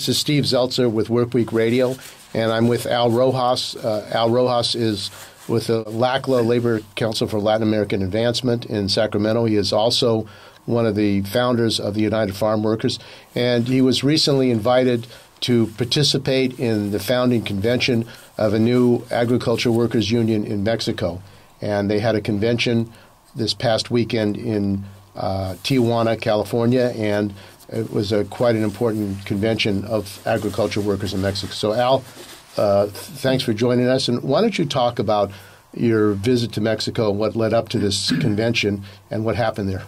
This is Steve Zeltzer with Workweek Radio, and I'm with Al Rojas. Al Rojas is with the LACLA, Labor Council for Latin American Advancement in Sacramento. He is also one of the founders of the United Farm Workers, and he was recently invited to participate in the founding convention of a new agriculture workers union in Mexico. And they had a convention this past weekend in Tijuana, California, and it was quite an important convention of agriculture workers in Mexico. So, Al, thanks for joining us. And why don't you talk about your visit to Mexico and what led up to this convention and what happened there?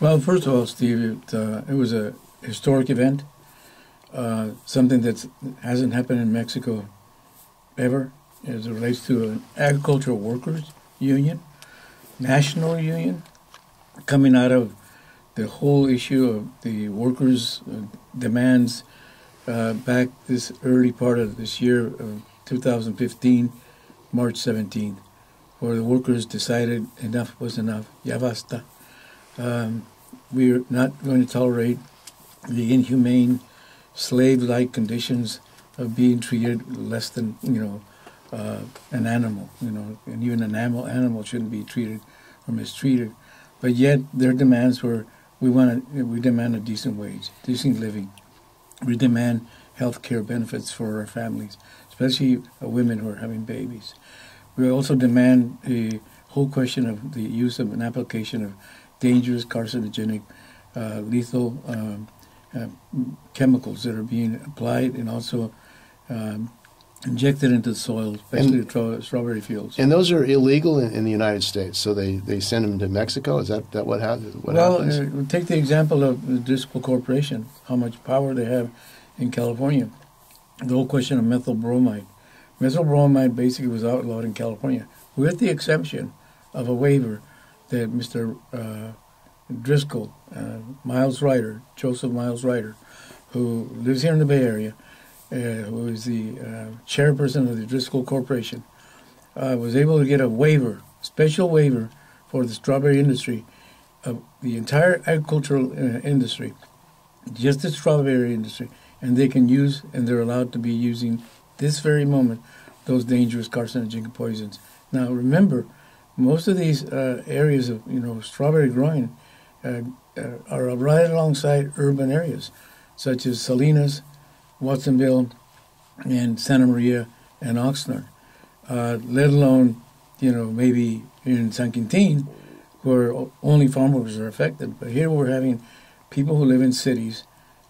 Well, first of all, Steve, it was a historic event, something that hasn't happened in Mexico ever as it relates to an agricultural workers union, national union, coming out of the whole issue of the workers' demands back this early part of this year, 2015, March 17th, where the workers decided enough was enough, ya basta. We're not going to tolerate the inhumane, slave-like conditions of being treated less than, an animal, and even an animal shouldn't be treated or mistreated. But yet their demands were, we demand a decent wage, decent living. We demand health care benefits for our families, especially women who are having babies. We also demand the whole question of the use of an application of dangerous, carcinogenic, lethal chemicals that are being applied and also injected into the soil, especially the strawberry fields. And those are illegal in the United States, so they send them to Mexico? Is that what happens? Well, take the example of the Driscoll Corporation, how much power they have in California. The whole question of methyl bromide. Methyl bromide basically was outlawed in California, with the exception of a waiver that Mr. Driscoll, Miles Reiter, Joseph Miles Reiter, who lives here in the Bay Area, who is the chairperson of the Driscoll Corporation, was able to get a waiver, special waiver, for the strawberry industry, of the entire agricultural industry, just the strawberry industry, and they can use, and they're allowed to be using this very moment, those dangerous carcinogenic poisons. Now remember, most of these areas of strawberry growing are right alongside urban areas, such as Salinas, Watsonville, and Santa Maria, and Oxnard, let alone, maybe in San Quintin, where only farm workers are affected. But here we're having people who live in cities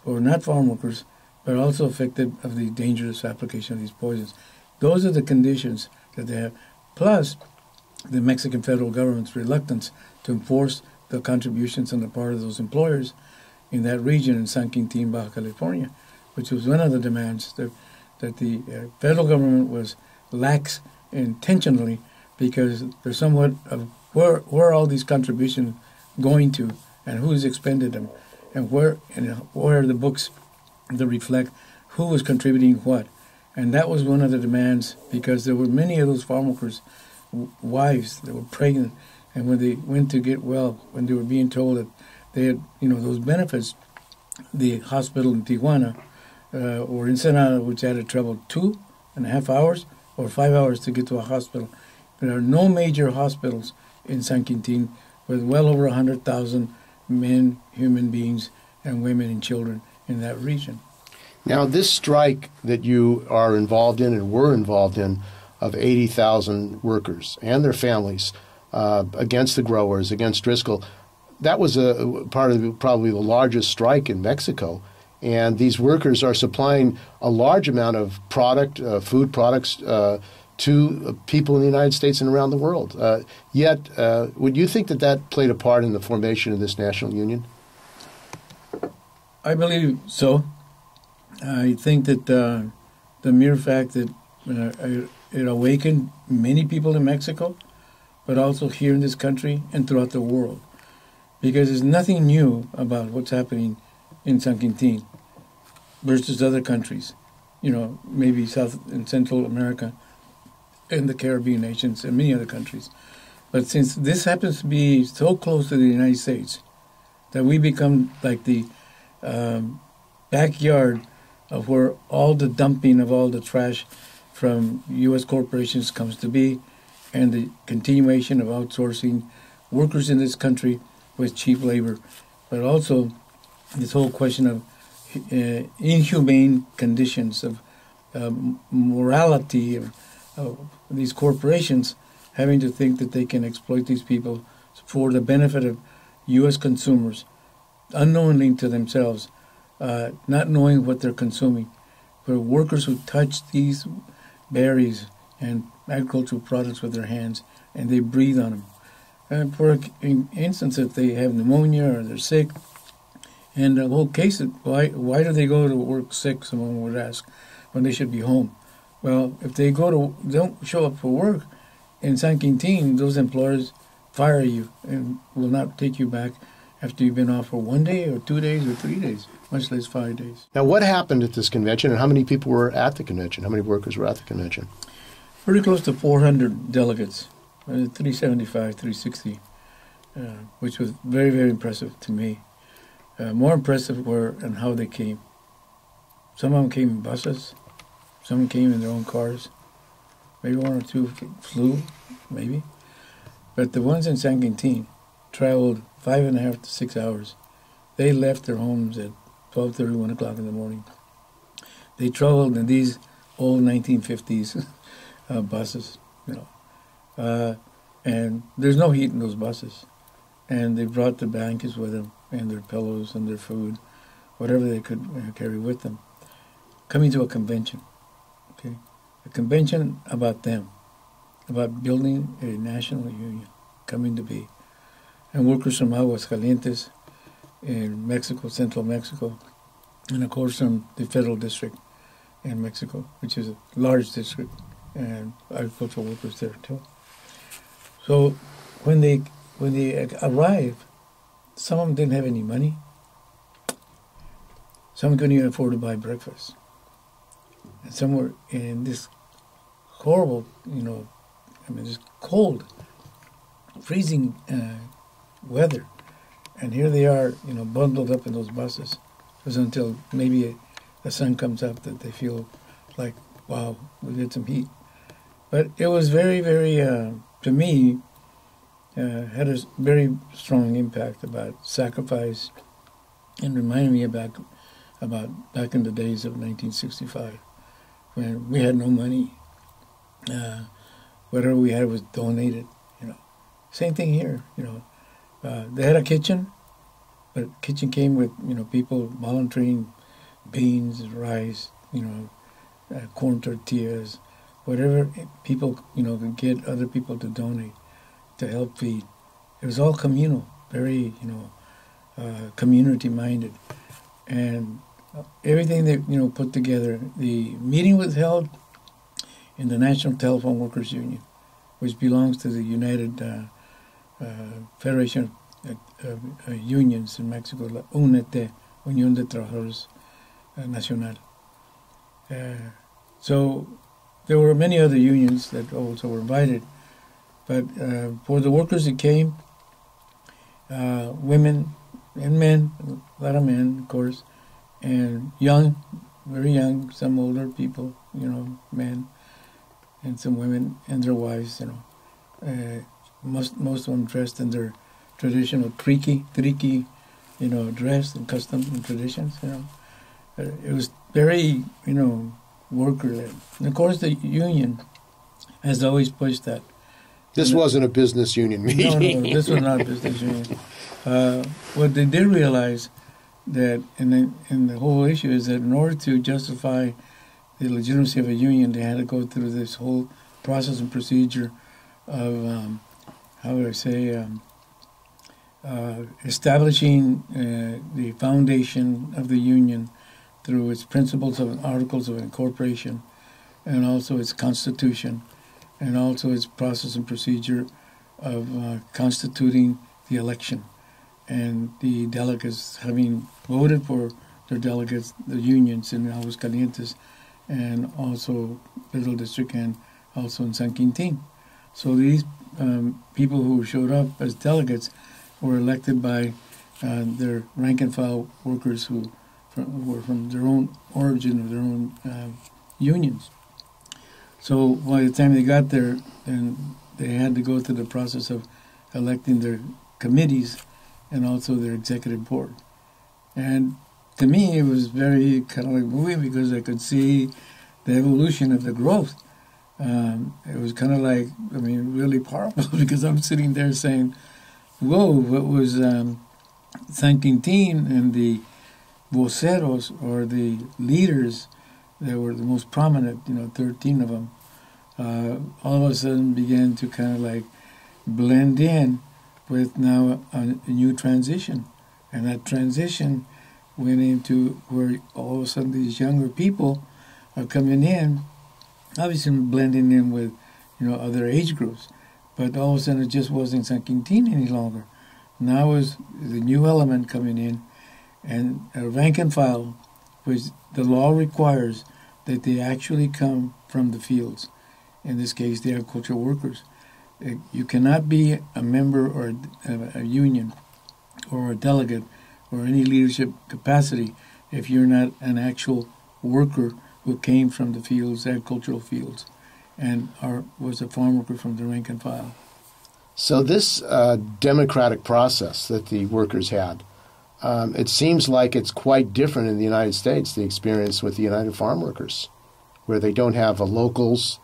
who are not farm workers, but also affected of the dangerous application of these poisons. Those are the conditions that they have. Plus, the Mexican federal government's reluctance to enforce the contributions on the part of those employers in that region in San Quintin, Baja California, which was one of the demands that the federal government was lax intentionally, because they're somewhat of where are all these contributions going to, and who's expended them, and where are the books that reflect who was contributing what. And that was one of the demands, because there were many of those farm workers' wives that were pregnant, and when they went to get well, when they were being told that they had those benefits, the hospital in Tijuana, or in Ensenada, which had to travel 2.5 hours or 5 hours to get to a hospital. There are no major hospitals in San Quintin with well over 100,000 men, human beings, and women and children in that region. Now, this strike that you are involved in and were involved in of 80,000 workers and their families against the growers, against Driscoll, that was a part of probably the largest strike in Mexico. And these workers are supplying a large amount of product, food products, to people in the United States and around the world. Yet, would you think that played a part in the formation of this national union? I believe so. I think that the mere fact that it awakened many people in Mexico, but also here in this country and throughout the world, because there's nothing new about what's happening in San Quintin versus other countries, maybe South and Central America and the Caribbean nations and many other countries. But since this happens to be so close to the United States, that we become like the backyard of where all the dumping of all the trash from U.S. corporations comes to be, and the continuation of outsourcing workers in this country with cheap labor, but also this whole question of inhumane conditions, of morality of these corporations having to think that they can exploit these people for the benefit of U.S. consumers, unknowingly to themselves, not knowing what they're consuming. For workers who touch these berries and agricultural products with their hands, and they breathe on them. And for instance, if they have pneumonia or they're sick, and the whole case is, why do they go to work sick, someone would ask, when they should be home? Well, if they don't show up for work in San Quintin, those employers fire you and will not take you back after you've been off for 1 day or 2 days or 3 days, much less 5 days. Now, what happened at this convention, and how many people were at the convention? How many workers were at the convention? Pretty close to 400 delegates, 375, 360, which was very, very impressive to me. More impressive were and how they came. Some of them came in buses. Some came in their own cars. Maybe one or two flew, maybe. But the ones in San Quintin traveled 5.5 to 6 hours. They left their homes at 12:30, 1 o'clock in the morning. They traveled in these old 1950s buses, you know. And there's no heat in those buses. And they brought the blankets with them and their pillows and their food, whatever they could carry with them. Coming to a convention, okay? A convention about them, about building a national union, coming to be. And workers from Aguascalientes, in Mexico, central Mexico, and of course from the Federal District in Mexico, which is a large district, and agricultural workers there too. So when they arrived, some of them didn't have any money. Some couldn't even afford to buy breakfast. And some were in this horrible, you know, I mean, this cold, freezing weather. And here they are, you know, bundled up in those buses. It was until maybe the sun comes up that they feel like, wow, we get some heat. But it was very, very, to me, had a very strong impact about sacrifice, and reminded me about back in the days of 1965, when we had no money. Whatever we had was donated, you know. Same thing here, you know. They had a kitchen, but the kitchen came with, you know, people volunteering beans, rice, you know, corn tortillas, whatever people, you know, could get other people to donate, to help feed. It was all communal, very, you know, community-minded. And everything they, you know, put together, the meeting was held in the National Telephone Workers Union, which belongs to the United Federation of Unions in Mexico, la UNET, Union de Trabajadores Nacional. So there were many other unions that also were invited, but for the workers that came, women and men, a lot of men, of course, and young, very young, some older people, you know, men, and some women and their wives, you know. Most of them dressed in their traditional triqui, you know, dress and custom and traditions, you know. It was very, you know, worker-led. And of course, the union has always pushed that. This wasn't a business union meeting. No, this was not a business union. What they did realize that, and the whole issue is that in order to justify the legitimacy of a union, they had to go through this whole process and procedure of establishing the foundation of the union through its principles of articles of incorporation, and also its constitution, and also its process and procedure of constituting the election, and the delegates having voted for their delegates, the unions in Aguascalientes, and also Federal District, and also in San Quintin. So these people who showed up as delegates were elected by their rank-and-file workers who were from their own origin or their own unions. So by the time they got there, then they had to go through the process of electing their committees and also their executive board. And to me, it was very kind of like moving because I could see the evolution of the growth. It was kind of like, I mean, really powerful because I'm sitting there saying, whoa, what was San Quintin and the voceros or the leaders that were the most prominent, you know, 13 of them, all of a sudden began to kind of like blend in with now a new transition. And that transition went into where all of a sudden these younger people are coming in, obviously blending in with, you know, other age groups. But all of a sudden it just wasn't San Quintin any longer. Now is the new element coming in, and a rank and file, which the law requires that they actually come from the fields. In this case, the agricultural workers. You cannot be a member or a union or a delegate or any leadership capacity if you're not an actual worker who came from the fields, agricultural fields, and was a farm worker from the rank and file. So this democratic process that the workers had, it seems like it's quite different in the United States, the experience with the United Farm Workers, where they don't have a locals,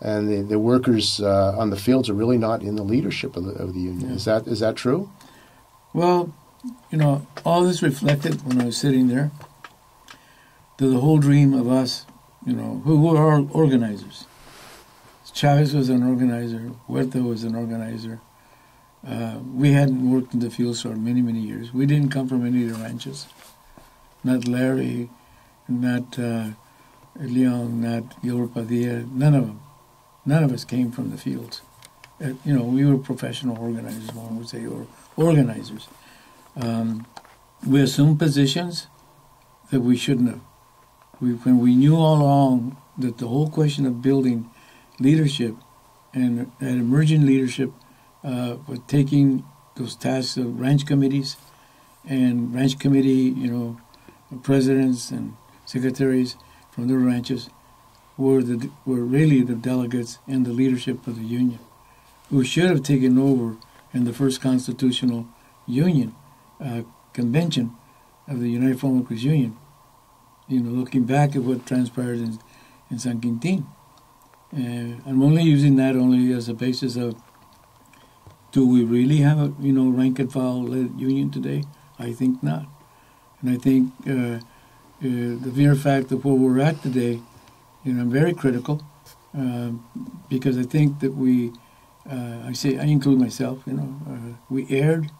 and the workers on the fields are really not in the leadership of the union. Yeah. Is that true? Well, you know, all this reflected when I was sitting there, the whole dream of us, you know, who were our organizers. Chavez was an organizer, Huerta was an organizer. We hadn't worked in the fields for many, many years. We didn't come from any of the ranches. Not Larry, not Leon, not Gilbert Padilla, none of them. None of us came from the fields. You know, we were professional organizers, one would say, or organizers. We assumed positions that we shouldn't have. When we knew all along that the whole question of building leadership and emergent leadership was taking those tasks of ranch committees and ranch committee, you know, presidents and secretaries from their ranches were really the delegates and the leadership of the union, who should have taken over in the first constitutional union convention of the United Farm Workers Union, you know, looking back at what transpired in San Quintin. I'm only using that only as a basis of, do we really have a, you know, rank and file led union today? I think not. And I think the mere fact of where we're at today, you know, I'm very critical because I think that we, I include myself, you know, we erred,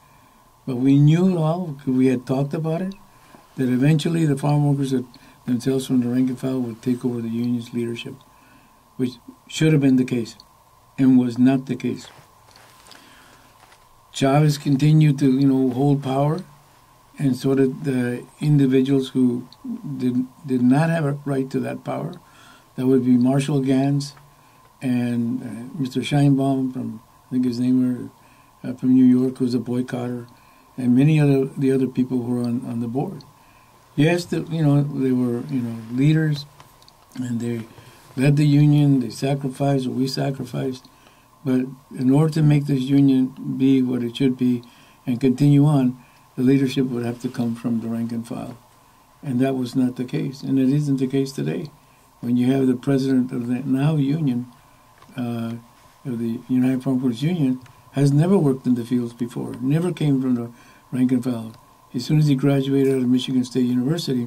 but we knew all, we had talked about it, that eventually the farm workers themselves from the rank and file would take over the union's leadership, which should have been the case and was not the case. Chavez continued to, you know, hold power, and so did the individuals who did not have a right to that power. That would be Marshall Gantz and Mr. Scheinbaum from, I think his name were, from New York, who was a boycotter, and many other the other people who were on the board. Yes, you know, they were, you know, leaders, and they led the union, they sacrificed, or we sacrificed, but in order to make this union be what it should be and continue on, the leadership would have to come from the rank and file. And that was not the case, and it isn't the case today. When you have the president of the now union, of the United Farm Workers Union, has never worked in the fields before, never came from the rank and file. As soon as he graduated out of Michigan State University,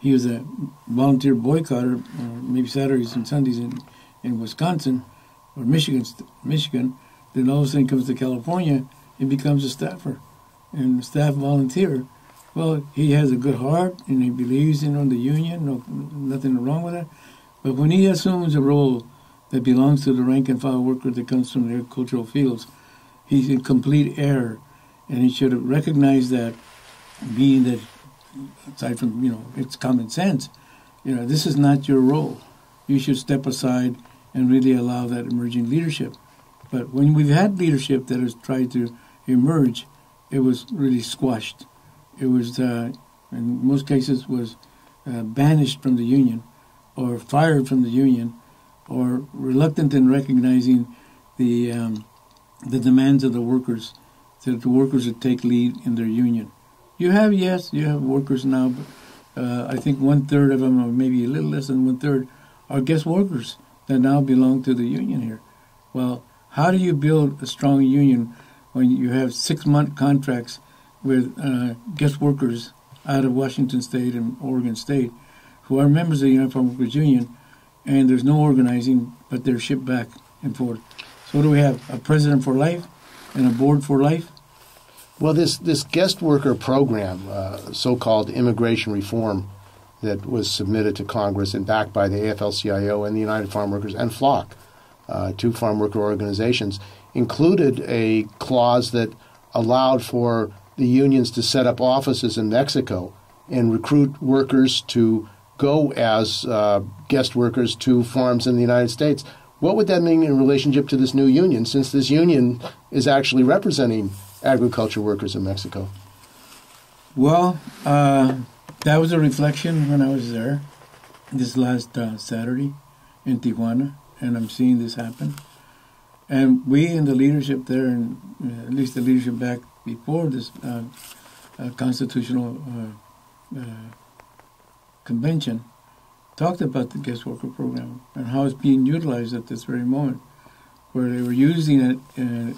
he was a volunteer boycotter, maybe Saturdays and Sundays in Wisconsin or Michigan. Then all of a sudden comes to California and becomes a staffer and a staff volunteer. Well, he has a good heart and he believes in the union, no, nothing wrong with that. But when he assumes a role that belongs to the rank and file worker that comes from the agricultural fields, he's in complete error, and he should have recognized that, being that, aside from, you know, it's common sense, you know, this is not your role. You should step aside and really allow that emerging leadership. But when we've had leadership that has tried to emerge, it was really squashed. It was in most cases was banished from the union or fired from the union or reluctant in recognizing the demands of the workers, that the workers would take lead in their union. You have, yes, you have workers now, but I think 1/3 of them, or maybe a little less than 1/3, are guest workers that now belong to the union here. Well, how do you build a strong union when you have 6-month contracts with guest workers out of Washington State and Oregon State who are members of the United Farm Workers Union, and there's no organizing, but they're shipped back and forth? So what do we have? A president for life and a board for life? Well, this guest worker program, so-called immigration reform that was submitted to Congress and backed by the AFL-CIO and the United Farm Workers and FLOC, two farm worker organizations, included a clause that allowed for the unions to set up offices in Mexico and recruit workers to go as guest workers to farms in the United States. What would that mean in relationship to this new union, since this union is actually representing agriculture workers in Mexico? Well, that was a reflection when I was there this last Saturday in Tijuana, and I'm seeing this happen. And we in the leadership there, and at least the leadership back before this constitutional convention, talked about the guest worker program and how it's being utilized at this very moment, where they were using it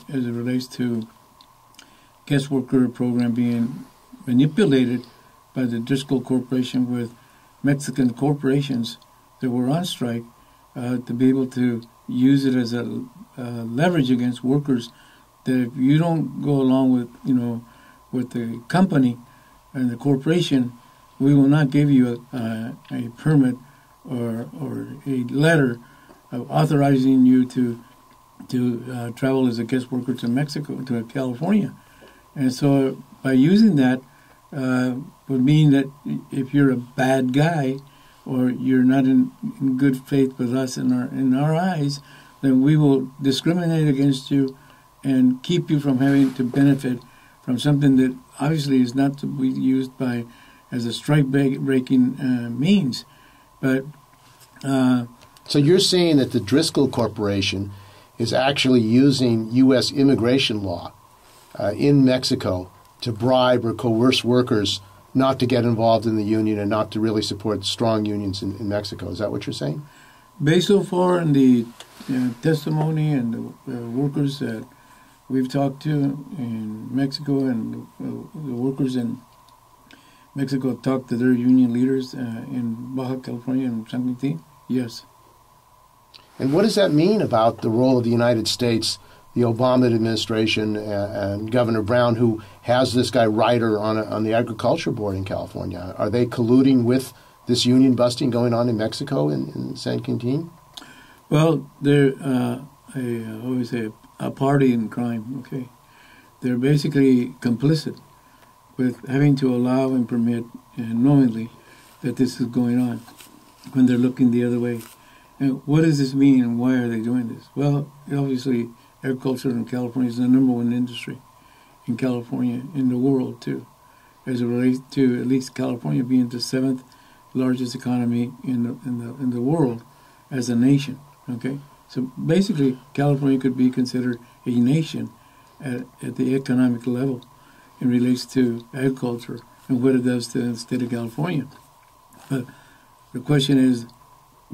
as it relates to guest worker program being manipulated by the Driscolls Corporation with Mexican corporations that were on strike to be able to use it as a leverage against workers, that if you don't go along with, you know, with the company and the corporation, we will not give you a permit or a letter of authorizing you to travel as a guest worker to Mexico, to California. And so by using that would mean that if you're a bad guy or you're not in good faith with us in our eyes, then we will discriminate against you and keep you from having to benefit from something that obviously is not to be used by as a strike-breaking means. But so you're saying that the Driscoll Corporation is actually using U.S. immigration law in Mexico to bribe or coerce workers not to get involved in the union and not to really support strong unions in Mexico. Is that what you're saying? Based so far on the testimony and the workers that we've talked to in Mexico, and the workers in Mexico talked to their union leaders in Baja California and San Quintin? Yes. And what does that mean about the role of the United States, the Obama administration, and Governor Brown, who has this guy Reiter on the Agriculture Board in California? Are they colluding with this union busting going on in Mexico, in San Quintin? Well, they're, I always say, a party in crime, okay? They're basically complicit with having to allow and permit knowingly that this is going on when they're looking the other way. And what does this mean, and why are they doing this? Well, obviously, agriculture in California is the #1 industry in California, in the world too, as it relates to at least California being the 7th largest economy in the world as a nation, okay? So basically, California could be considered a nation at the economic level. It relates to agriculture and what it does to the state of California. But the question is,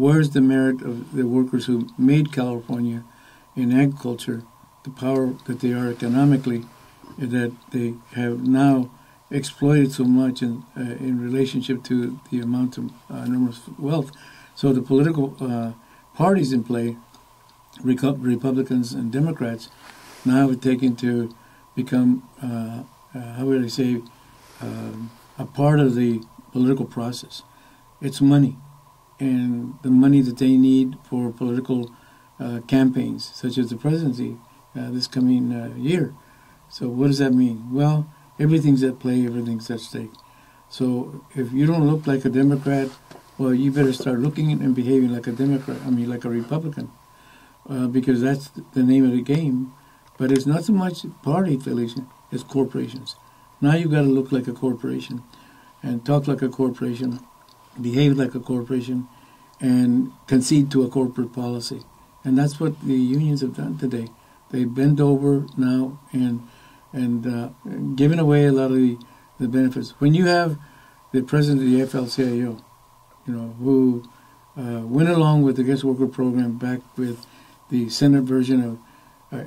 where's the merit of the workers who made California in agriculture, the power that they are economically, that they have now exploited so much in relationship to the amount of enormous wealth? So the political parties in play, Republicans and Democrats, now have taken to become how would I say, a part of the political process. It's money, and the money that they need for political campaigns, such as the presidency this coming year. So what does that mean? Well, everything's at play, everything's at stake. So if you don't look like a Democrat, well, you better start looking and behaving like a Democrat, I mean like a Republican, because that's the name of the game. But it's not so much party affiliation as corporations. Now you've got to look like a corporation. and talk like a corporation, behave like a corporation, and concede to a corporate policy. And that's what the unions have done today. They bend over now and giving away a lot of the benefits. When you have the president of the AFL-CIO, you know, who went along with the guest worker program back with the Senate version of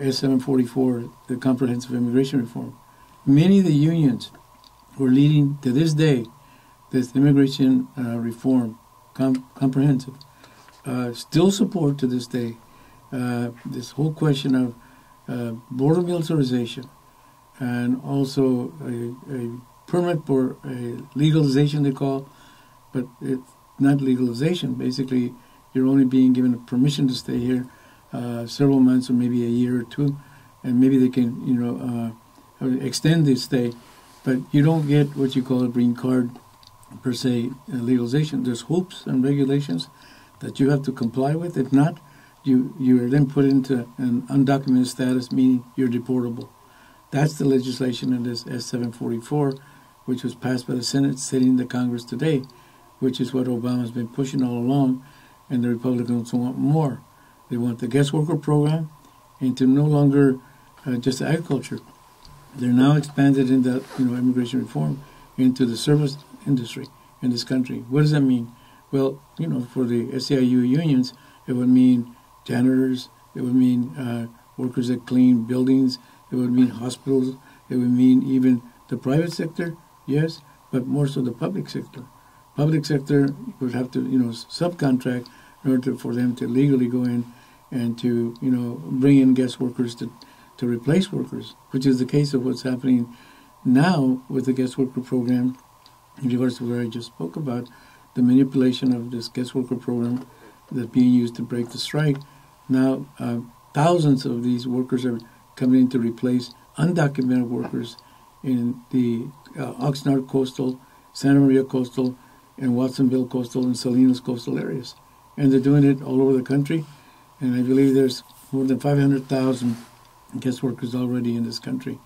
S-744, the comprehensive immigration reform. Many of the unions who are leading to this day this immigration reform, comprehensive, still support to this day this whole question of border militarization and also a permit for a legalization, they call, but it's not legalization. Basically, you're only being given permission to stay here several months or maybe a year or two, and maybe they can, you know, extend this stay, but you don't get what you call a green card per se legalization. There's hoops and regulations that you have to comply with. If not, you are then put into an undocumented status, meaning you're deportable. That's the legislation in this S-744, which was passed by the Senate, sitting in the Congress today, which is what Obama's been pushing all along, and the Republicans want more. They want the guest worker program into no longer just agriculture. They're now expanded into, you know, immigration reform, into the service industry in this country. What does that mean? Well, you know, for the SEIU unions, it would mean janitors, it would mean workers that clean buildings, it would mean hospitals, it would mean even the private sector, yes, but more so the public sector. Public sector would have to, you know, subcontract in order for them to legally go in and to, you know, bring in guest workers to replace workers, which is the case of what's happening now with the guest worker program, in regards to what I just spoke about, the manipulation of this guest worker program that's being used to break the strike. Now, thousands of these workers are coming in to replace undocumented workers in the Oxnard coastal, Santa Maria coastal, and Watsonville coastal, and Salinas coastal areas. And they're doing it all over the country. And I believe there's more than 500,000 guest workers already in this country.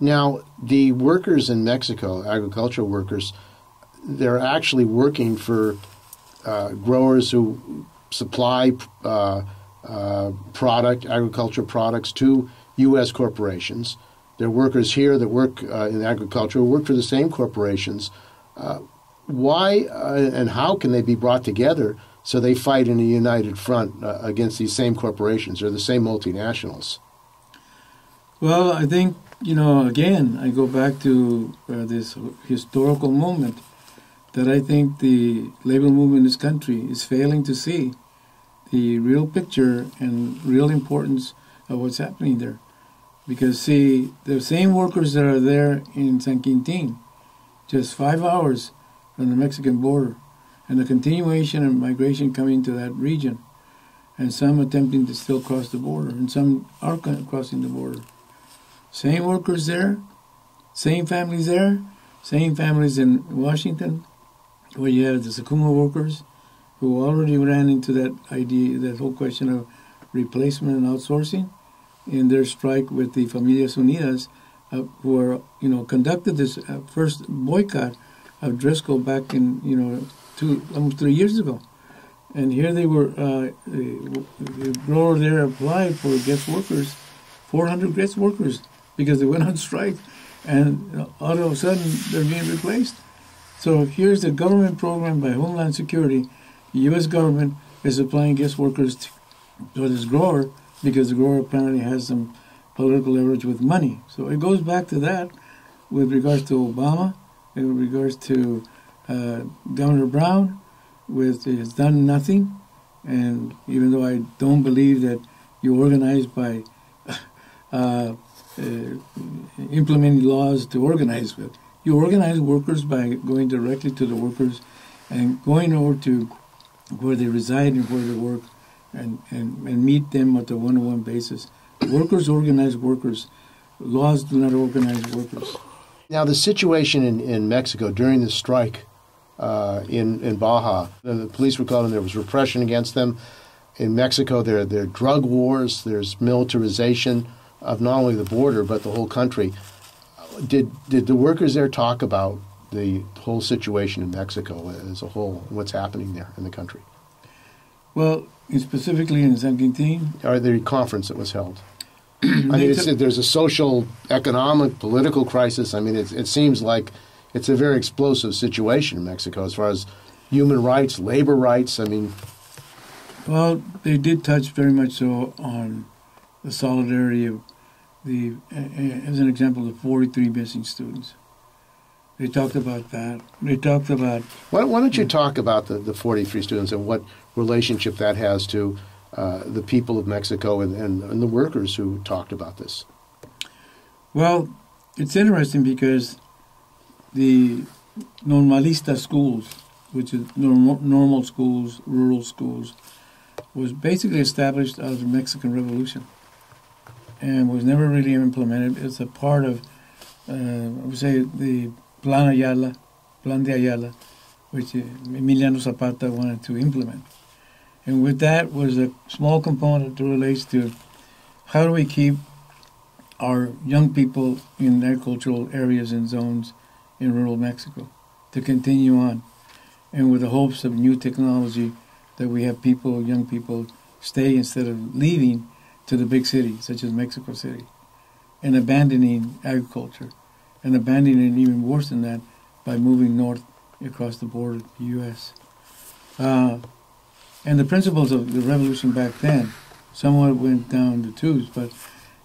Now, the workers in Mexico, agricultural workers, they're actually working for growers who supply agricultural products to U.S. corporations. There are workers here that work in agriculture who work for the same corporations. Why and how can they be brought together so they fight in a united front against these same corporations or the same multinationals? Well, I think, you know, again, I go back to this historical moment that I think the labor movement in this country is failing to see the real picture and real importance of what's happening there. Because, see, the same workers that are there in San Quintin, just 5 hours from the Mexican border, and the continuation of migration coming to that region, and some attempting to still cross the border, and some are crossing the border. Same workers there, same families in Washington, where you have the Sakuma workers who already ran into that idea, that whole question of replacement and outsourcing in their strike with the Familias Unidas, who are, you know, conducted this first boycott of Driscoll back in, you know, almost 3 years ago. And here they were, the grower there applied for guest workers, 400 guest workers, because they went on strike, and all of a sudden they're being replaced. So here's the government program by Homeland Security. The U.S. government is supplying guest workers to this grower because the grower apparently has some political leverage with money. So it goes back to that with regards to Obama, with regards to Governor Brown, with his done nothing. And even though I don't believe that you organize by implementing laws to organize with. You organize workers by going directly to the workers and going over to where they reside and where they work and meet them at a one-on-one basis. Workers organize workers. Laws do not organize workers. Now, the situation in Mexico during the strike in Baja, the police were called and there was repression against them. In Mexico, there are drug wars, there's militarization of not only the border but the whole country. Did the workers there talk about the whole situation in Mexico as a whole, what's happening there in the country. Well, specifically in San Quintin? Or the conference that was held. I mean, there's a social, economic, political crisis. I mean, it seems like it's a very explosive situation in Mexico as far as human rights, labor rights. I mean... Well, they did touch very much so on the solidarity of the, as an example, the 43 missing students. They talked about that. They talked about... Why don't you talk about the 43 students and what relationship that has to the people of Mexico and the workers who talked about this? Well, it's interesting because the normalista schools, which is normal schools, rural schools, was basically established out of the Mexican Revolution and was never really implemented. It's a part of, I would say, the Plan de Ayala, which Emiliano Zapata wanted to implement. And with that was a small component that relates to how do we keep our young people in agricultural areas and zones in rural Mexico to continue on, and with the hopes of new technology that we have people, young people, stay instead of leaving to the big cities, such as Mexico City, and abandoning agriculture, and abandoning even worse than that by moving north across the border of the U.S. And the principles of the revolution back then somewhat went down the tubes, but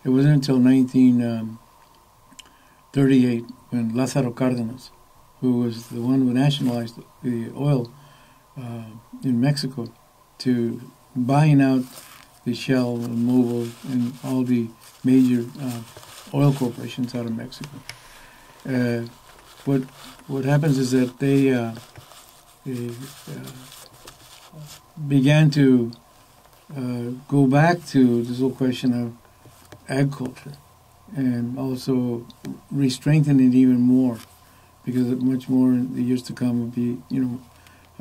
it wasn't until 1938 when Lázaro Cárdenas, who was the one who nationalized the oil in Mexico, to buying out the Shell and Mobil and all the major oil corporations out of Mexico. What happens is that they began to go back to this whole question of agriculture and also re-strengthen it even more, because much more in the years to come would be, you know,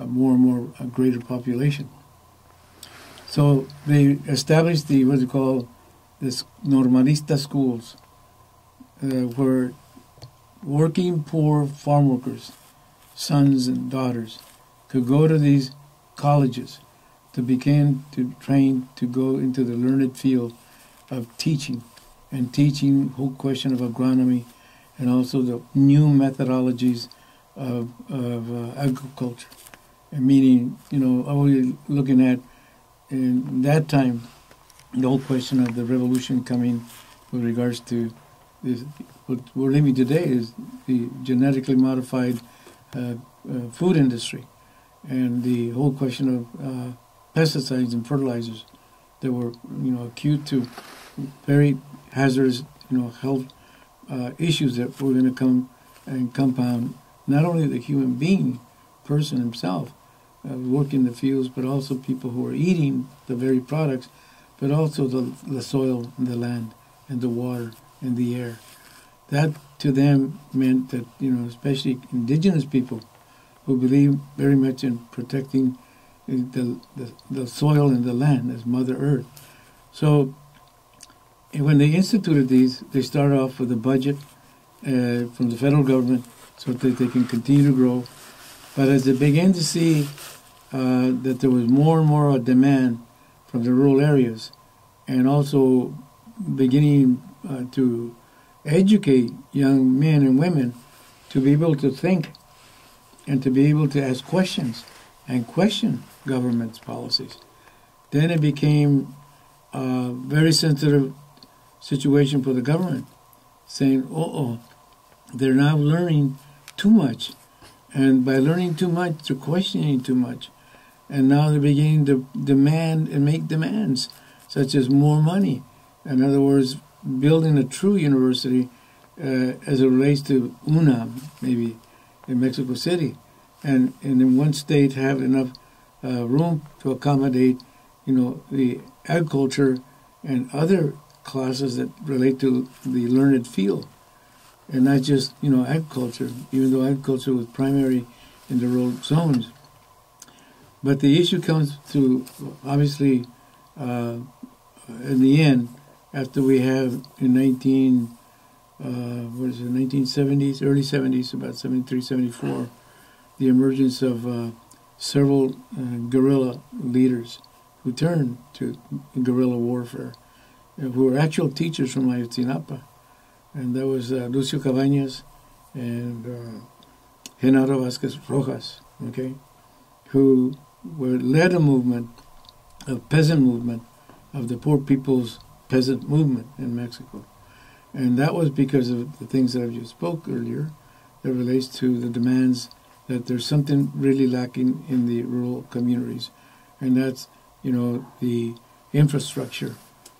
more and more a greater population. So they established the, what they call, this normalista schools, where working poor farm workers, sons and daughters, could go to these colleges to begin to train to go into the learned field of teaching, and teaching whole question of agronomy and also the new methodologies of agriculture. Meaning, you know, always looking at, in that time, the whole question of the revolution coming with regards to this, what we're living today is the genetically modified food industry and the whole question of pesticides and fertilizers that were, you know, acute to very hazardous, you know, health issues that were going to come and compound not only the human being, person himself, work in the fields, but also people who are eating the very products, but also the soil and the land and the water and the air. That to them meant that, you know, especially indigenous people who believe very much in protecting the soil and the land as Mother Earth. So when they instituted these, they started off with a budget from the federal government so that they can continue to grow. But as they began to see that there was more and more a demand from the rural areas, and also beginning to educate young men and women to be able to think and to be able to ask questions and question government's policies, then it became a very sensitive situation for the government, saying, uh-oh, they're now learning too much. And by learning too much, they're questioning too much. And now they're beginning to demand and make demands, such as more money. In other words, building a true university as it relates to UNAM, maybe, in Mexico City. And in one state have enough room to accommodate, you know, the agriculture and other classes that relate to the learned field. And not just, you know, agriculture, even though agriculture was primary in the rural zones. But the issue comes to, obviously, in the end, after we have in 19, what is it, 1970s, early 70s, about 73, 74, the emergence of several guerrilla leaders who turned to guerrilla warfare, who were actual teachers from Ayotzinapa. And that was Lucio Cabañas and Genaro Vázquez Rojas, okay, who were led a movement, a peasant movement, of the poor people's peasant movement in Mexico. And that was because of the things that I just spoke earlier that relates to the demands that there's something really lacking in the rural communities. And that's, you know, the infrastructure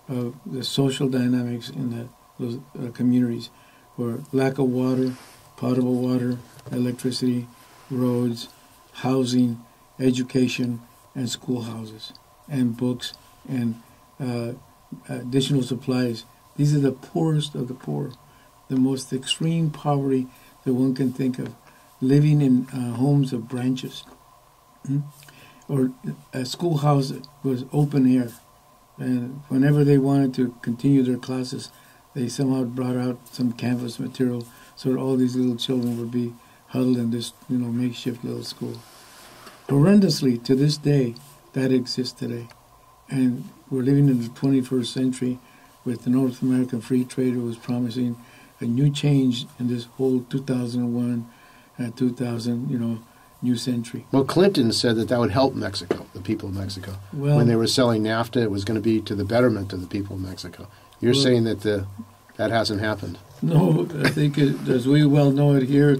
of the social dynamics in the those communities, where lack of water, potable water, electricity, roads, housing, education, and schoolhouses, and books, and additional supplies. These are the poorest of the poor, the most extreme poverty that one can think of, living in homes of branches, or a schoolhouse that was open air. And whenever they wanted to continue their classes, they somehow brought out some canvas material so that all these little children would be huddled in this, you know, makeshift little school. Horrendously, to this day, that exists today. And we're living in the 21st century with the North American Free Trade, who was promising a new change in this whole 2001 and 2000, you know, new century. Well, Clinton said that that would help Mexico, the people of Mexico. Well, when they were selling NAFTA, it was going to be to the betterment of the people of Mexico. You're saying that that hasn't happened. No, I think, as we well know it here,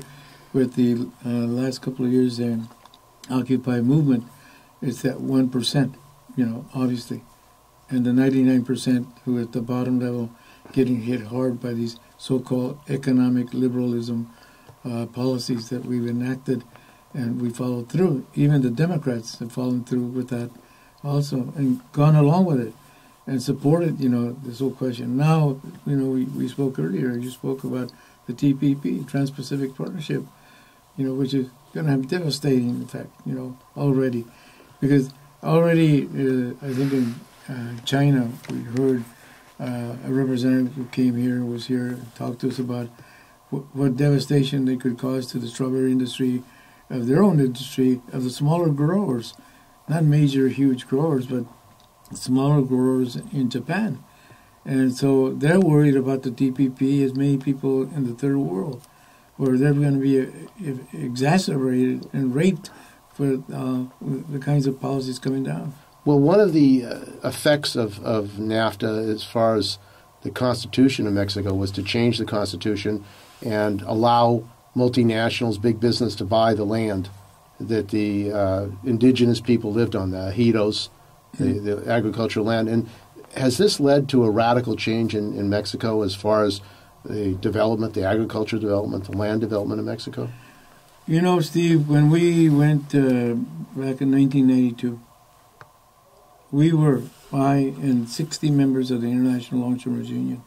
with the last couple of years in Occupy movement, it's that 1%, you know, obviously. And the 99% who at the bottom level getting hit hard by these so-called economic liberalism policies that we've enacted and we followed through. Even the Democrats have fallen through with that also and gone along with it. And supported, you know, this whole question. Now, you know, we spoke earlier, you spoke about the TPP, Trans-Pacific Partnership, you know, which is going to have devastating effect, you know, already. Because already, I think in China, we heard a representative who came here, was here, and talked to us about what devastation they could cause to the strawberry industry, of their own industry, of the smaller growers, not major, huge growers, but smaller growers in Japan. And so they're worried about the TPP as many people in the third world, where they're going to be exacerbated and raped for the kinds of policies coming down. Well, one of the effects of NAFTA as far as the Constitution of Mexico was to change the Constitution and allow multinationals, big business, to buy the land that the indigenous people lived on, the ejidos, the agricultural land. And has this led to a radical change in Mexico as far as the development, the agricultural development, the land development in Mexico? You know, Steve, when we went back in 1992, we were, I and 60 members of the International Longshoremen's Union,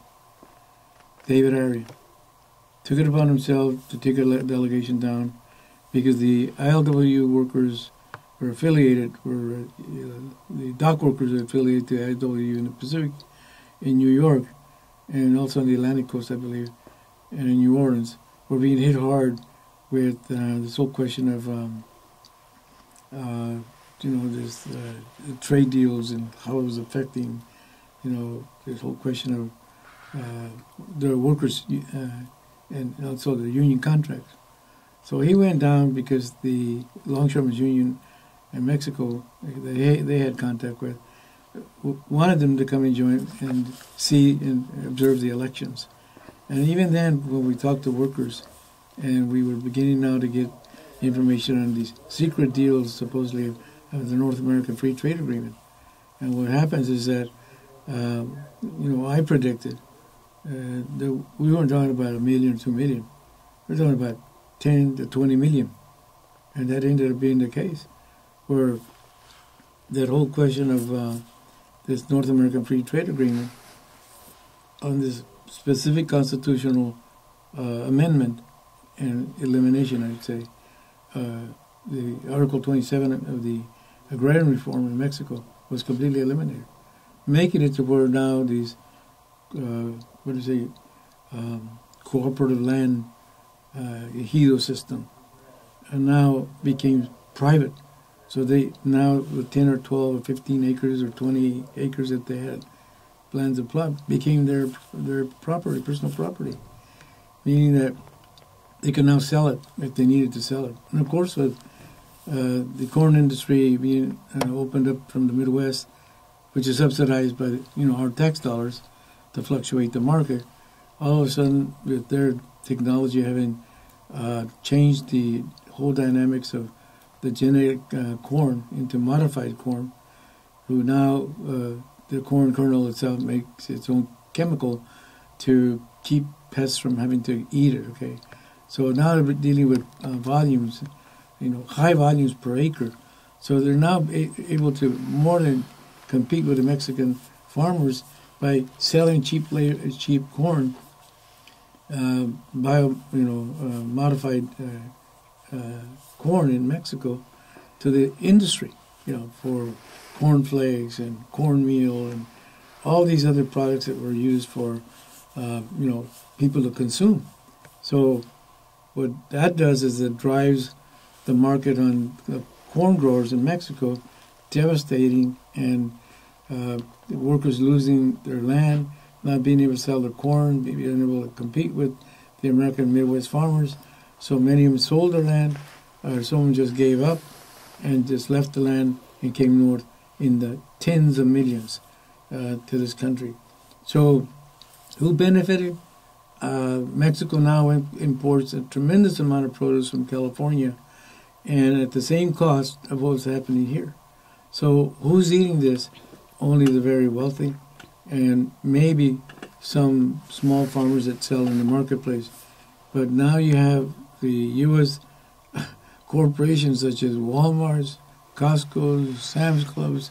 David Arria, took it upon himself to take a delegation down because the ILWU workers were affiliated, were the dock workers are affiliated to ILWU in the Pacific, in New York, and also on the Atlantic coast, I believe, and in New Orleans, were being hit hard with this whole question of, you know, this trade deals and how it was affecting, you know, this whole question of their workers and also the union contracts. So he went down because the Longshoremen's Union in Mexico, they had contact with, wanted them to come and join and see and observe the elections. And even then, when we talked to workers, and we were beginning now to get information on these secret deals, supposedly, of the North American Free Trade Agreement. And what happens is that, you know, I predicted that we weren't talking about 1 million or 2 million. We're talking about 10 to 20 million. And that ended up being the case. Where that whole question of this North American Free Trade Agreement on this specific constitutional amendment and elimination, I'd say, the Article 27 of the Agrarian Reform in Mexico was completely eliminated, making it to where now these, cooperative land ejido system, and now became private. So they now, with 10 or 12 or 15 acres or 20 acres that they had plans to plot, became their property, personal property, meaning that they could now sell it if they needed to sell it. And of course, with the corn industry being opened up from the Midwest, which is subsidized by our tax dollars to fluctuate the market, all of a sudden, with their technology having changed the whole dynamics of the genetic corn into modified corn, who now the corn kernel itself makes its own chemical to keep pests from having to eat it. Okay, so now we're dealing with volumes, high volumes per acre. So they're now able to more than compete with the Mexican farmers by selling cheap corn, modified corn in Mexico to the industry, for cornflakes and cornmeal and all these other products that were used for, people to consume. So what that does is it drives the market on the corn growers in Mexico, devastating, and the workers losing their land, not being able to sell their corn, being unable to compete with the American Midwest farmers. So many of them sold their land, or someone just gave up and just left the land and came north in the tens of millions to this country. So who benefited? Mexico now imports a tremendous amount of produce from California, and at the same cost of what's happening here. So who's eating this? Only the very wealthy, and maybe some small farmers that sell in the marketplace. But now you have the U.S. corporations such as Walmart's, Costco's, Sam's Clubs,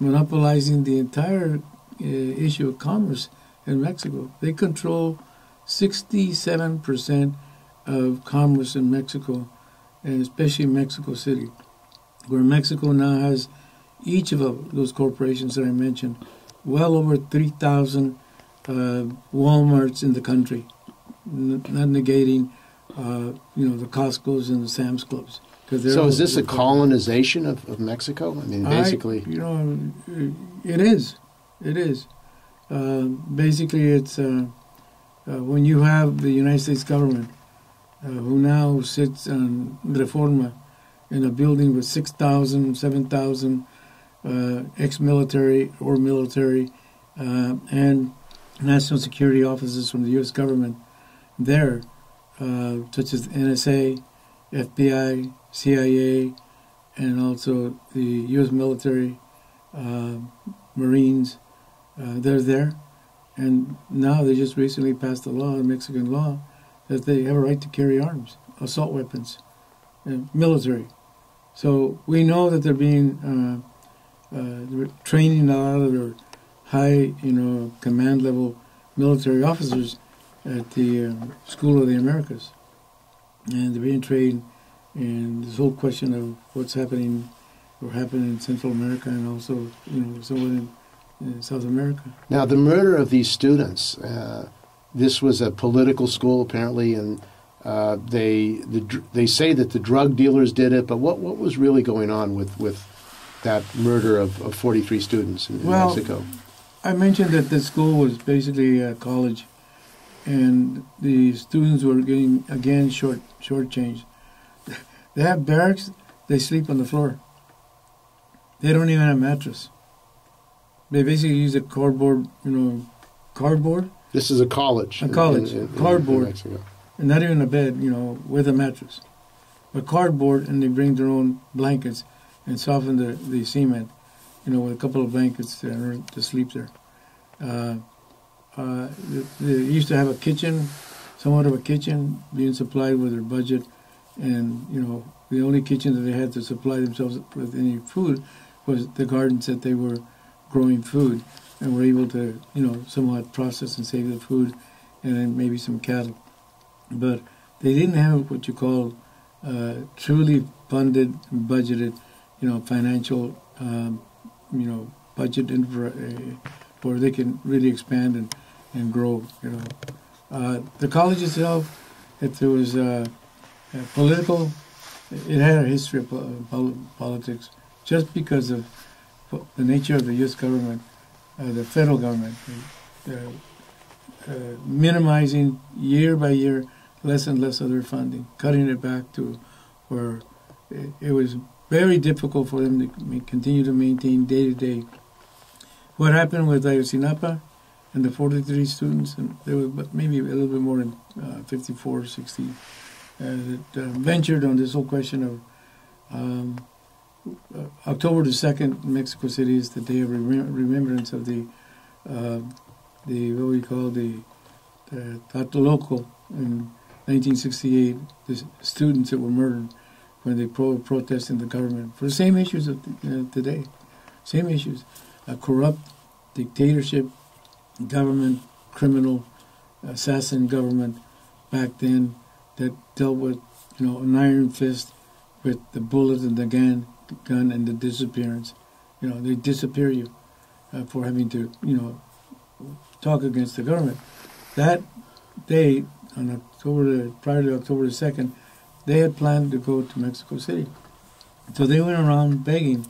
monopolizing the entire issue of commerce in Mexico. They control 67% of commerce in Mexico, and especially Mexico City, where Mexico now has, each of those corporations that I mentioned, well over 3,000 Walmarts in the country, not negating the Costco's and the Sam's Clubs. So is this a colonization of Mexico? I mean, basically... it is. It is. Basically, it's when you have the United States government, who now sits on Reforma in a building with 6,000, 7,000 ex-military or military and national security officers from the U.S. government there, such as NSA, FBI, CIA, and also the U.S. military, Marines. They're there, and now they just recently passed a law, a Mexican law, that they have a right to carry arms, assault weapons, military. So we know that they're being training a lot of their high, command level military officers at the School of the Americas, and they're being trained in this whole question of what's happening or happened in Central America, and also somewhat in South America. Now, the murder of these students. This was a political school, apparently, and they say that the drug dealers did it. But what was really going on with that murder of 43 students in Mexico? I mentioned that the school was basically a college, and the students were getting again shortchanged. They have barracks; they sleep on the floor. They don't even have a mattress. They basically use a cardboard, cardboard. This is a college. A college, cardboard, in Mexico. And not even a bed, with a mattress. But cardboard, and they bring their own blankets and soften the cement, with a couple of blankets to sleep there. They used to have a kitchen, somewhat of a kitchen, being supplied with their budget, and, the only kitchen that they had to supply themselves with any food was the gardens that they were growing food, and were able to, somewhat process and save the food, and then maybe some cattle. But they didn't have what you call truly funded, budgeted, financial, budget, where they can really expand and grow, The college itself, if there was a political, it had a history of politics just because of the nature of the U.S. government, the federal government, minimizing year by year less and less of their funding, cutting it back to where it was very difficult for them to continue to maintain day to day. What happened with Ayotzinapa and the 43 students, and there were maybe a little bit more than 54 or 60 that ventured on this whole question of October the 2nd in Mexico City is the day of remembrance of the what we call the Tlatelolco in 1968, the students that were murdered when they protested the government for the same issues of today, same issues, a corrupt dictatorship, government, criminal, assassin government back then that dealt with, you know, an iron fist with the bullet and the gun and the disappearance. You know, they disappear you for having to, you know, talk against the government. That day, on prior to October the 2nd, they had planned to go to Mexico City. So they went around begging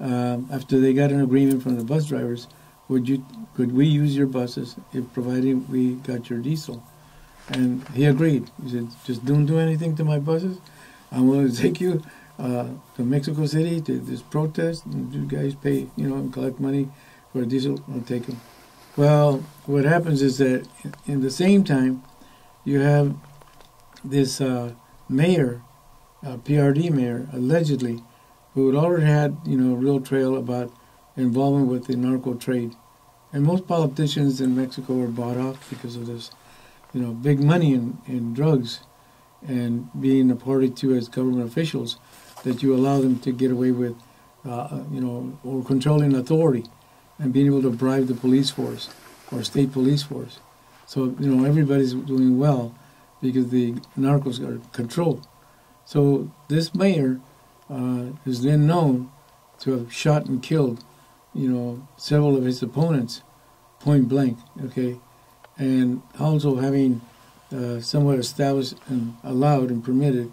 after they got an agreement from the bus drivers, could we use your buses if provided we got your diesel? And he agreed. He said, just don't do anything to my buses. I'm willing to take you to Mexico City to this protest. And you guys pay, you know, and collect money for a diesel. I'll take them. Well, what happens is that in the same time, you have this mayor, PRD mayor, allegedly, who had already had, you know, a real trail about involvement with the narco trade. And most politicians in Mexico were bought off because of this, you know, big money in drugs and being a party to as government officials that you allow them to get away with, you know, or controlling authority and being able to bribe the police force or state police force. So, you know, everybody's doing well because the narcos are controlled. So this mayor is then known to have shot and killed, you know, several of his opponents, point blank, okay? And also having somewhat established and allowed and permitted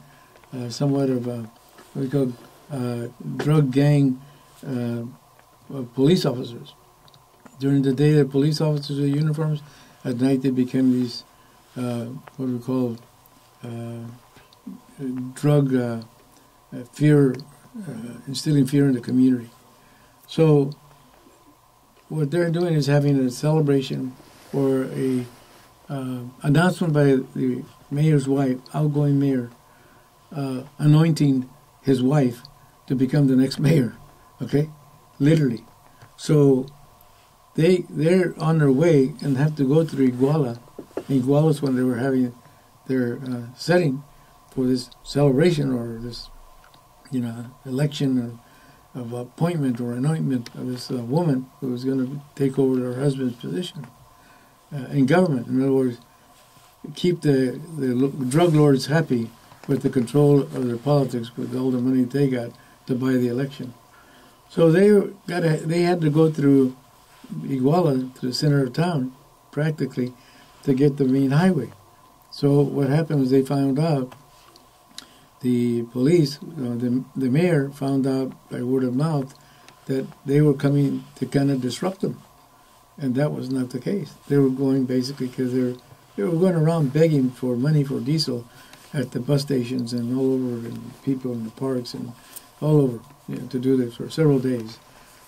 somewhat of a, what we call, drug gang of police officers. During the day, the police officers were uniforms. At night, they became these, what we call, drug fear, instilling fear in the community. So what they're doing is having a celebration or a announcement by the mayor's wife, outgoing mayor, anointing his wife to become the next mayor, okay? Literally. So they're on their way and have to go through Iguala. Iguala's when they were having their setting for this celebration or this, you know, election of appointment or anointment of this woman who was going to take over her husband's position in government. In other words, keep the drug lords happy with the control of their politics, with all the money they got to buy the election. So they had to go through Iguala to the center of town, practically, to get the main highway. So what happened was they found out, the police, the mayor found out by word of mouth that they were coming to kind of disrupt them. And that was not the case. They were going basically because they were going around begging for money for diesel at the bus stations and all over, and people in the parks and all over, you know, to do this for several days.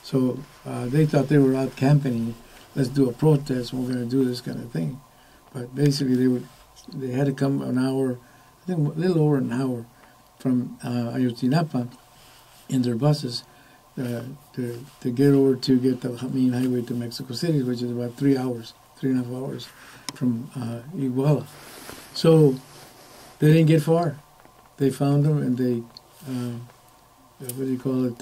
So they thought they were out camping. Let's do a protest. We're going to do this kind of thing. But basically they had to come an hour, I think a little over an hour, from Ayotzinapa in their buses to get over to get the main highway to Mexico City, which is about 3 hours, 3.5 hours from Iguala. So they didn't get far. They found them and they, what do you call it,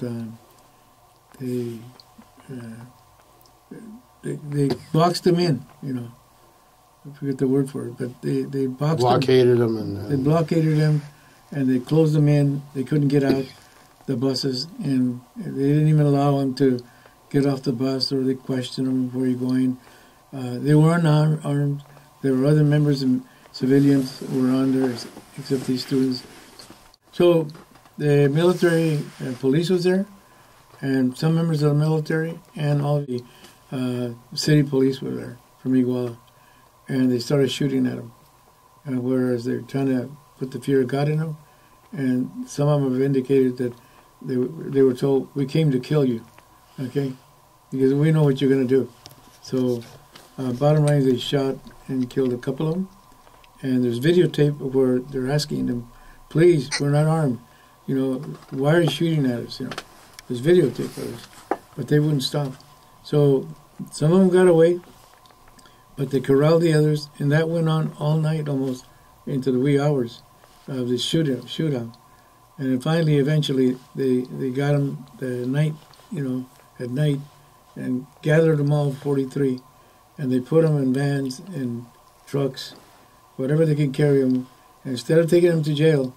they boxed them in, you know. I forget the word for it, but they boxed them. Blockaded them. And they blockaded them. And they closed them in. They couldn't get out the buses, and they didn't even allow them to get off the bus, or they questioned them, where are you going? They weren't armed. There were other members and civilians who were on there, except these students. So the military police was there, and some members of the military, and all the city police were there from Iguala. And they started shooting at them, whereas they were trying to put the fear of God in them. And some of them have indicated that they were told, we came to kill you, okay? Because we know what you're going to do. So bottom line is they shot and killed a couple of them. And there's videotape of where they're asking them, please, we're not armed. You know, why are you shooting at us? You know, there's videotape of us. But they wouldn't stop. So some of them got away, but they corralled the others. And that went on all night almost into the wee hours of the shootout. And then finally, eventually, they got them the night, you know, at night, and gathered them all, 43, and they put them in vans and trucks, whatever they could carry them. And instead of taking them to jail,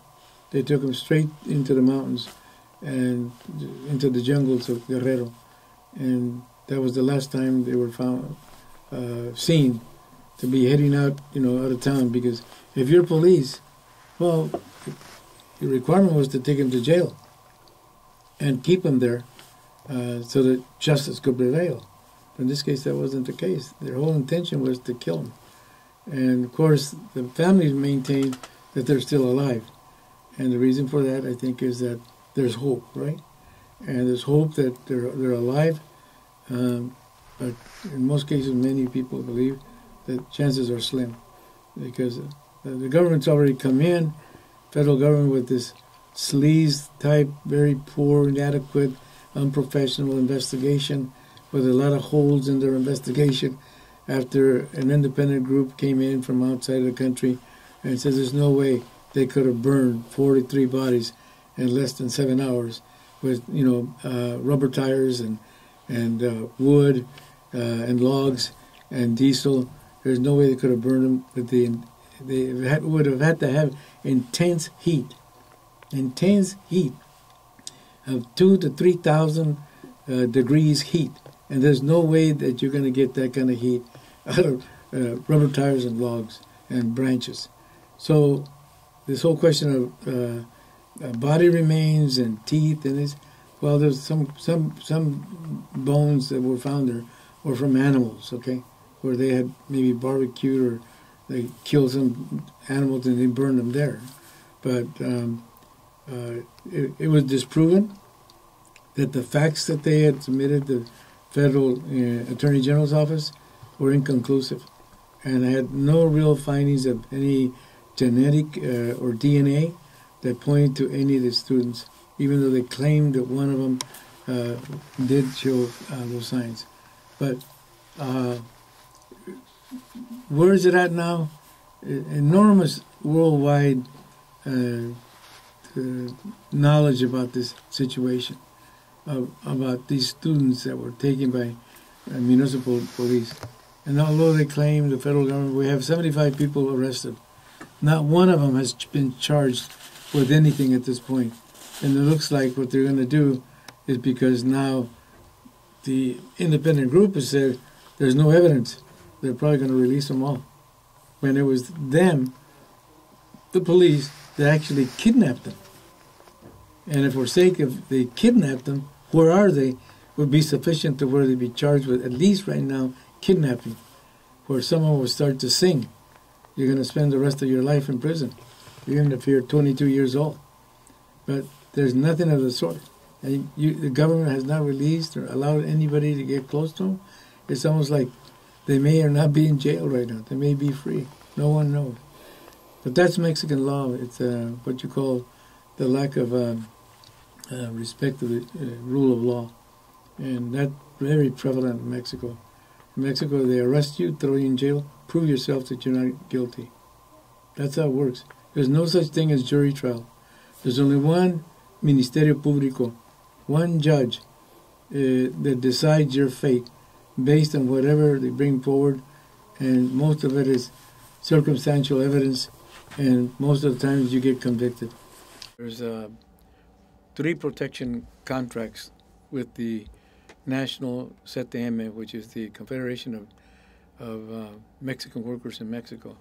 they took them straight into the mountains and into the jungles of Guerrero. And that was the last time they were found, seen to be heading out, you know, out of town. Because if you're police, well, the requirement was to take him to jail and keep him there so that justice could prevail. But in this case, that wasn't the case. Their whole intention was to kill him. And, of course, the families maintain that they're still alive. And the reason for that, I think, is that there's hope, right? And there's hope that they're alive. But in most cases, many people believe that chances are slim because the government's already come in, federal government, with this sleaze type, very poor, inadequate, unprofessional investigation with a lot of holes in their investigation after an independent group came in from outside the country and said there's no way they could have burned 43 bodies in less than 7 hours with, you know, rubber tires and wood and logs and diesel. There's no way they could have burned them with they would have had to have intense heat of 2,000 to 3,000 degrees heat. And there's no way that you're going to get that kind of heat out of rubber tires and logs and branches. So this whole question of body remains and teeth and this, well, there's some bones that were found there were from animals, okay, where they had maybe barbecued or they killed some animals and they burned them there. But it was disproven that the facts that they had submitted to the Federal Attorney General's office were inconclusive and had no real findings of any genetic or DNA that pointed to any of the students, even though they claimed that one of them did show those signs. But where is it at now? Enormous worldwide knowledge about this situation, about these students that were taken by municipal police. And although they claim, the federal government, we have 75 people arrested, not one of them has been charged with anything at this point. And it looks like what they're going to do is because now the independent group has said there's no evidence. They're probably going to release them all. When it was them, the police, that actually kidnapped them. And if for sake of they kidnapped them, where are they, would be sufficient to where they'd be charged with, at least right now, kidnapping, where someone will start to sing. You're going to spend the rest of your life in prison, even if you're 22 years old. But there's nothing of the sort. And the government has not released or allowed anybody to get close to them. It's almost like they may or not be in jail right now. They may be free. No one knows. But that's Mexican law. It's what you call the lack of respect of the rule of law. And that's very prevalent in Mexico. In Mexico, they arrest you, throw you in jail, prove yourself that you're not guilty. That's how it works. There's no such thing as jury trial. There's only one Ministerio Público, one judge that decides your fate, based on whatever they bring forward, and most of it is circumstantial evidence, and most of the times you get convicted. There's 3 protection contracts with the National CETM, which is the Confederation of of Mexican workers in Mexico.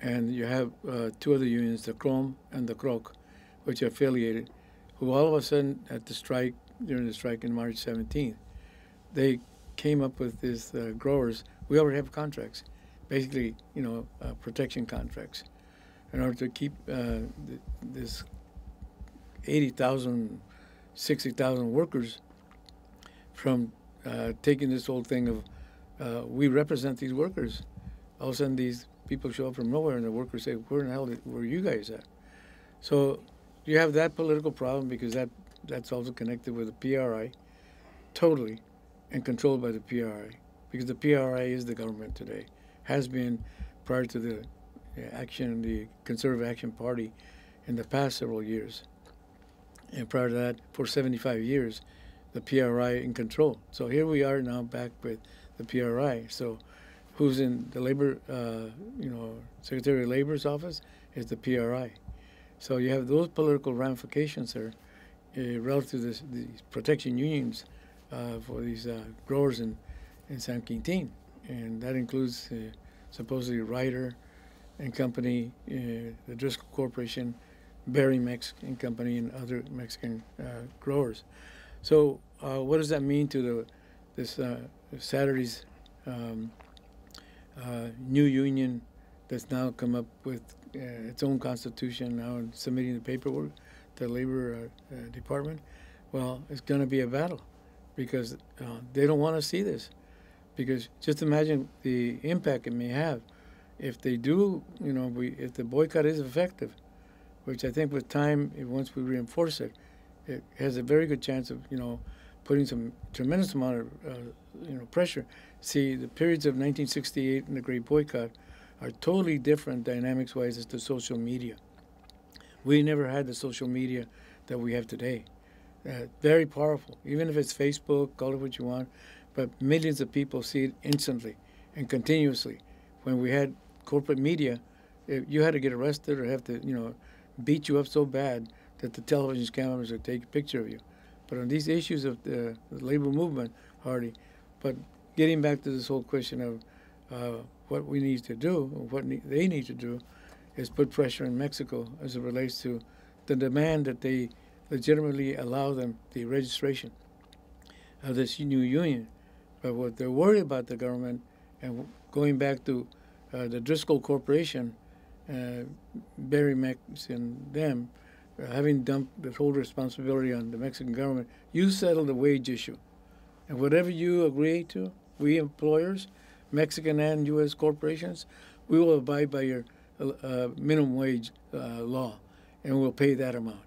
And you have two other unions, the CROM and the CROC, which are affiliated, who all of a sudden at the strike, during the strike in March 17th, they came up with this growers, we already have contracts, basically, you know, protection contracts, in order to keep this 80,000, 60,000 workers from taking this whole thing of we represent these workers. All of a sudden these people show up from nowhere and the workers say, where in the hell were you guys at? So you have that political problem because that's also connected with the PRI, totally, and controlled by the PRI, because the PRI is the government today, has been prior to the action, the Conservative Action Party in the past several years. And prior to that, for 75 years, the PRI in control. So here we are now back with the PRI. So who's in the labor, you know, Secretary of Labor's office is the PRI. So you have those political ramifications there relative to these protection unions for these growers in San Quintin. And that includes supposedly Reiter and company, the Driscoll Corporation, Barry Mex and company, and other Mexican growers. So what does that mean to this Saturday's new union that's now come up with its own constitution now and submitting the paperwork to the Labor Department? Well, it's going to be a battle because they don't want to see this. Because just imagine the impact it may have if they do, you know, if the boycott is effective, which I think with time, once we reinforce it, it has a very good chance of, you know, putting some tremendous amount of, you know, pressure. See, the periods of 1968 and the Great Boycott are totally different dynamics-wise as to social media. We never had the social media that we have today. Very powerful, even if it's Facebook, call it what you want, but millions of people see it instantly and continuously. When we had corporate media, you had to get arrested or have to, you know, beat you up so bad that the television cameras would take a picture of you. But on these issues of the labor movement, Hardy, but getting back to this whole question of what we need to do, or what they need to do, is put pressure in Mexico as it relates to the demand that they legitimately allow them the registration of this new union. But what they're worried about the government, and going back to the Driscoll Corporation, Barry Mex and them, having dumped the whole responsibility on the Mexican government, you settle the wage issue. And whatever you agree to, we employers, Mexican and U.S. corporations, we will abide by your minimum wage law, and we'll pay that amount.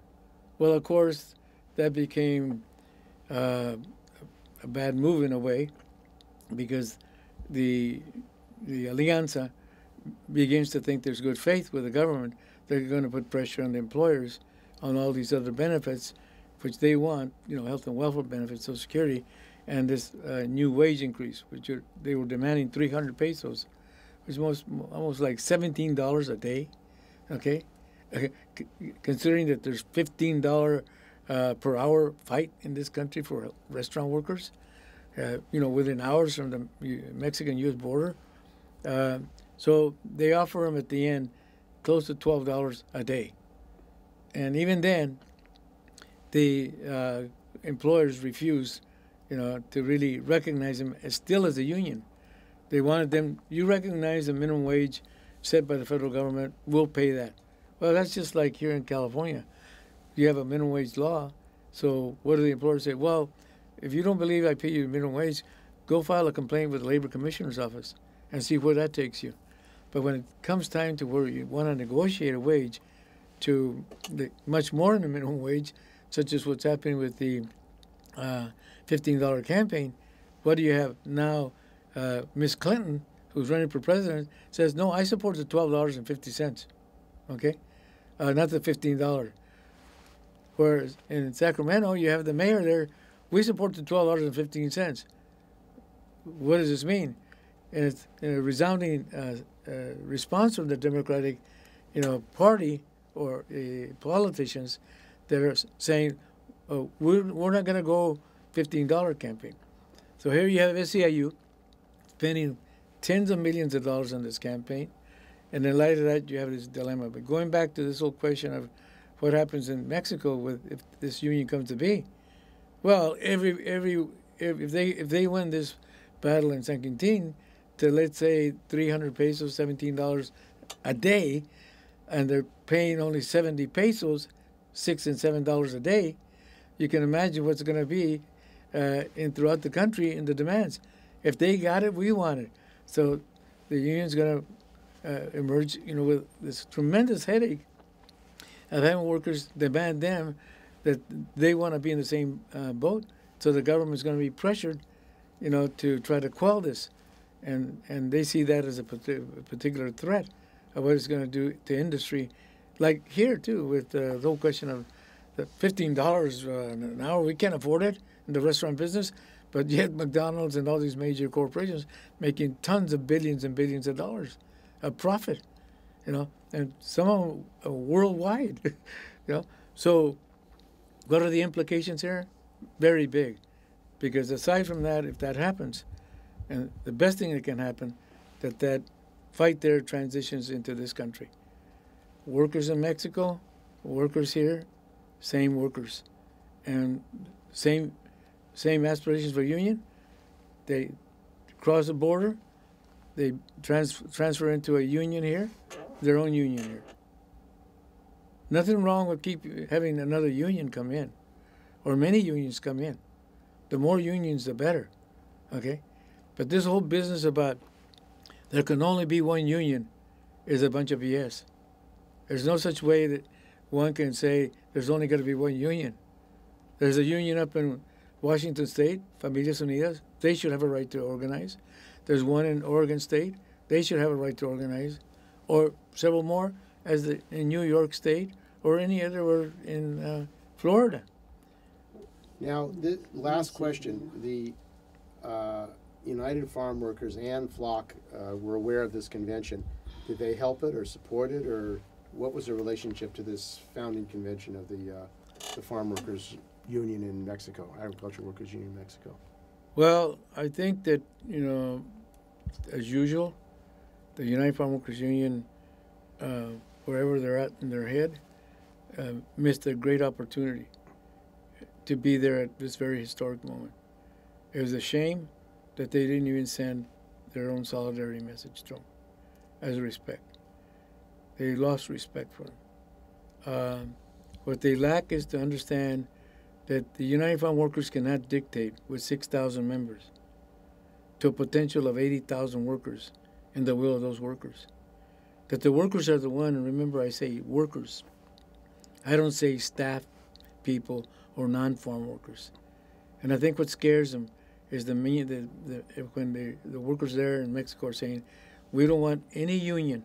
Well, of course, that became a bad move in a way, because the Alianza begins to think there's good faith with the government. They're going to put pressure on the employers on all these other benefits, which they want, you know, health and welfare benefits, Social Security, and this new wage increase, which they were demanding 300 pesos, which was almost like $17 a day, okay? Considering that there's $15 per hour fight in this country for restaurant workers, you know, within hours from the Mexican-U.S. border. So they offer them at the end close to $12 a day. And even then, the employers refused, you know, to really recognize them as still as a union. They wanted them, you recognize the minimum wage set by the federal government, we'll pay that. Well, that's just like here in California. You have a minimum wage law, so what do the employers say? Well, if you don't believe I pay you minimum wage, go file a complaint with the Labor Commissioner's office and see where that takes you. But when it comes time to where you want to negotiate a wage to much more than the minimum wage, such as what's happening with the $15 campaign, what do you have now? Miss Clinton, who's running for president, says, no, I support the $12.50, okay? Not the $15. Whereas in Sacramento, you have the mayor there, we support the $12.15. What does this mean? And it's a resounding response from the Democratic, you know, party or politicians that are saying, oh, we're not going to go $15 campaign. So here you have SEIU spending tens of millions of dollars on this campaign. And in light of that, you have this dilemma. But going back to this whole question of what happens in Mexico with if this union comes to be, well, if they win this battle in San Quintin to, let's say, 300 pesos, $17 a day, and they're paying only 70 pesos, $6 and $7 a day, you can imagine what's going to be throughout the country in the demands. If they got it, we want it. So the union's going to emerge, you know, with this tremendous headache of having workers demand them that they want to be in the same boat. So the government's going to be pressured, you know, to try to quell this. And they see that as a particular threat of what it's going to do to industry. Like here, too, with the whole question of the $15 an hour. We can't afford it in the restaurant business, but yet McDonald's and all these major corporations making tons of billions and billions of dollars of profit, you know, and some of them worldwide, you know. So what are the implications here? Very big, because aside from that, if that happens, and the best thing that can happen, that fight there transitions into this country. Workers in Mexico, workers here, same workers, and same aspirations for union. They cross the border, they transfer into a union here, their own union here. Nothing wrong with having another union come in, or many unions come in. The more unions, the better, okay? But this whole business about there can only be one union is a bunch of BS. There's no such way that one can say there's only going to be one union. There's a union up in Washington State, Familias Unidas. They should have a right to organize. There's one in Oregon State. They should have a right to organize. Or several more in New York State or any other word in Florida. Now, the last question, the United Farm Workers and FLOC were aware of this convention. Did they help it or support it, or what was their relationship to this founding convention of the Farm Workers Union in Mexico, Agricultural Workers Union in Mexico? Well, I think that, you know, as usual, the United Farm Workers Union, wherever they're at in their head, missed a great opportunity to be there at this very historic moment. It was a shame that they didn't even send their own solidarity message to them as a respect. They lost respect for them. What they lack is to understand that the United Farm Workers cannot dictate with 6,000 members to a potential of 80,000 workers and the will of those workers. That the workers are the one, and remember I say workers. I don't say staff people or non-farm workers. And I think what scares them is when the workers there in Mexico are saying, we don't want any union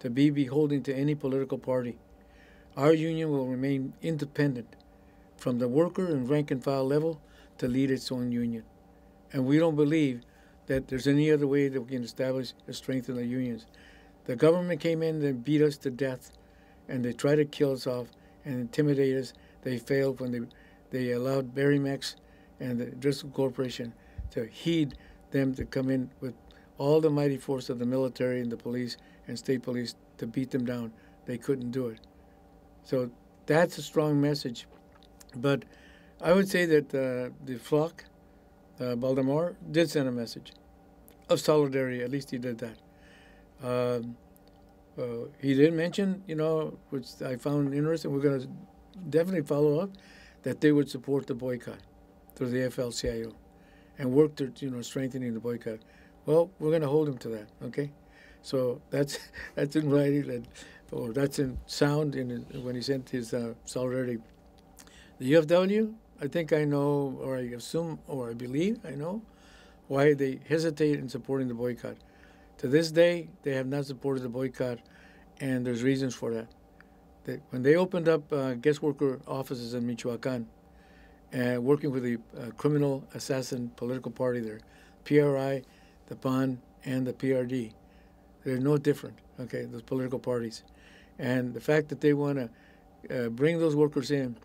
to be beholden to any political party. Our union will remain independent from the worker and rank and file level to lead its own union. And we don't believe that there's any other way that we can establish a strength in the unions. The government came in and beat us to death, and they tried to kill us off and intimidate us. They failed when they allowed Barry Mex and the Driscoll Corporation to heed them to come in with all the mighty force of the military and the police and state police to beat them down. They couldn't do it. So that's a strong message. But I would say that the FLOC, Baltimore, did send a message of solidarity. At least he did that. He did mention, you know, which I found interesting, we're going to definitely follow up, that they would support the boycott through the AFL-CIO and work to, you know, strengthening the boycott. Well, we're going to hold them to that, okay? So that's in writing, or that's in sound when he sent his solidarity. The UFW, I think I know, or I assume, or I believe I know, why they hesitate in supporting the boycott. To this day, they have not supported the boycott, and there's reasons for that. When they opened up guest worker offices in Michoacan, working with the criminal assassin political party there, PRI, the PAN, and the PRD, they're no different, okay, those political parties. And the fact that they want to bring those workers in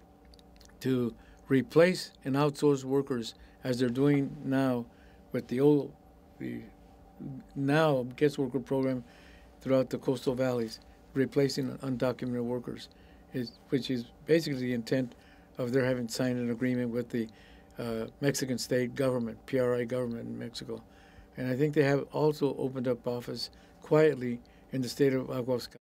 to replace and outsource workers as they're doing now with the old, the now guest worker program throughout the coastal valleys, replacing undocumented workers, which is basically the intent of their having signed an agreement with the Mexican state government, PRI government in Mexico. And I think they have also opened up office quietly in the state of Aguascalientes.